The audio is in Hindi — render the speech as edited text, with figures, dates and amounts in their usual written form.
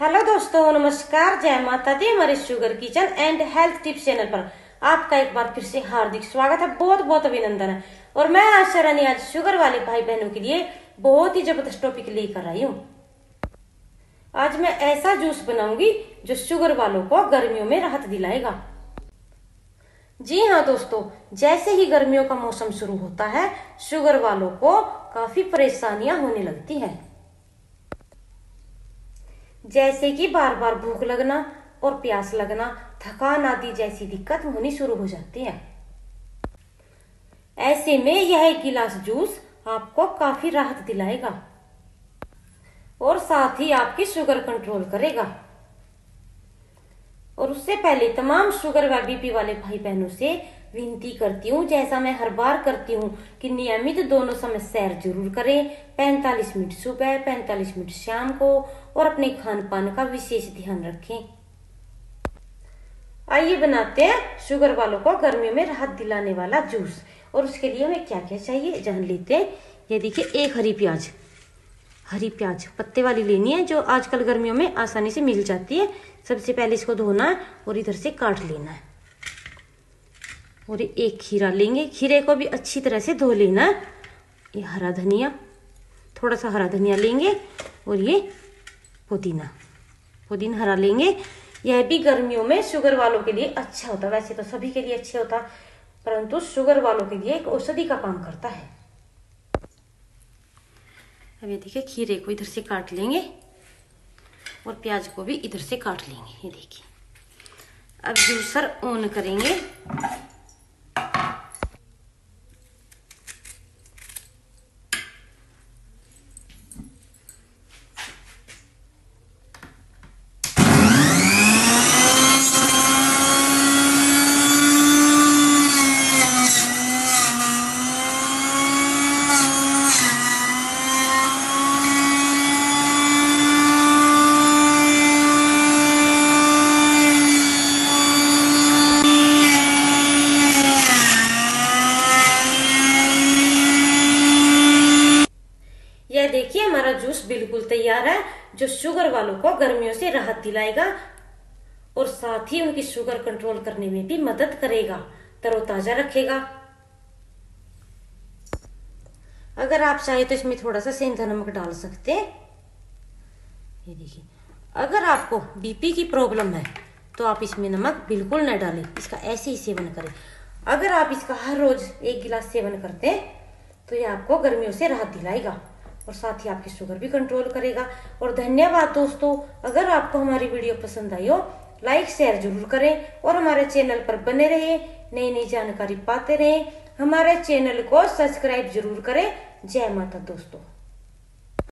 हेलो दोस्तों, नमस्कार, जय माता दी। हमारे sugar kitchen and health tips channel पर आपका एक बार फिर से हार्दिक स्वागत है, बहुत बहुत अभिनंदन है। और मैं आशा रानी आज शुगर वाले भाई बहनों के लिए बहुत ही जबरदस्त टॉपिक लेकर आई हूँ। आज मैं ऐसा जूस बनाऊंगी जो शुगर वालों को गर्मियों में राहत दिलाएगा। जी हाँ दोस्तों, जैसे ही गर्मियों का मौसम शुरू होता है शुगर वालों को काफी परेशानियां होने लगती है, जैसे कि बार बार भूख लगना और प्यास लगना, थकान आदि जैसी दिक्कत होनी शुरू हो जाती है। ऐसे में यह एक गिलास जूस आपको काफी राहत दिलाएगा और साथ ही आपकी शुगर कंट्रोल करेगा। और उससे पहले तमाम शुगर व बीपी वाले भाई बहनों से विनती करती हूँ, जैसा मैं हर बार करती हूँ कि नियमित दोनों समय सैर जरूर करें, 45 मिनट सुबह, 45 मिनट शाम को, और अपने खान पान का विशेष ध्यान रखें। आइए बनाते हैं शुगर वालों को गर्मी में राहत दिलाने वाला जूस। और उसके लिए हमें क्या क्या चाहिए जान लेते हैं। ये देखिए, एक हरी प्याज पत्ते वाली लेनी है, जो आजकल गर्मियों में आसानी से मिल जाती है। सबसे पहले इसको धोना है और इधर से काट लेना है। और एक खीरा लेंगे, खीरे को भी अच्छी तरह से धो लेना है। ये हरा धनिया, थोड़ा सा हरा धनिया लेंगे, और ये पुदीना हरा लेंगे। यह भी गर्मियों में शुगर वालों के लिए अच्छा होता है, वैसे तो सभी के लिए अच्छा होता परंतु शुगर वालों के लिए एक औषधि का काम करता है। अब ये देखिए, खीरे को इधर से काट लेंगे और प्याज को भी इधर से काट लेंगे। ये देखिए, अब जूसर ऑन करेंगे। देखिए, हमारा जूस बिल्कुल तैयार है, जो शुगर वालों को गर्मियों से राहत दिलाएगा और साथ ही उनकी शुगर कंट्रोल करने में भी मदद करेगा, तरोताजा रखेगा। अगर आप चाहे तो इसमें थोड़ा सा सेंधा नमक डाल सकते हैं। ये देखिए, अगर आपको बीपी की प्रॉब्लम है तो आप इसमें नमक बिल्कुल न डालें, इसका ऐसे ही सेवन करें। अगर आप इसका हर रोज एक गिलास सेवन करते हैं तो यह आपको गर्मियों से राहत दिलाएगा और साथ ही आपकी शुगर भी कंट्रोल करेगा। और धन्यवाद दोस्तों, अगर आपको हमारी वीडियो पसंद आई हो लाइक शेयर जरूर करें और हमारे चैनल पर बने रहें, नई नई जानकारी पाते रहें। हमारे चैनल को सब्सक्राइब जरूर करें। जय माता दोस्तों।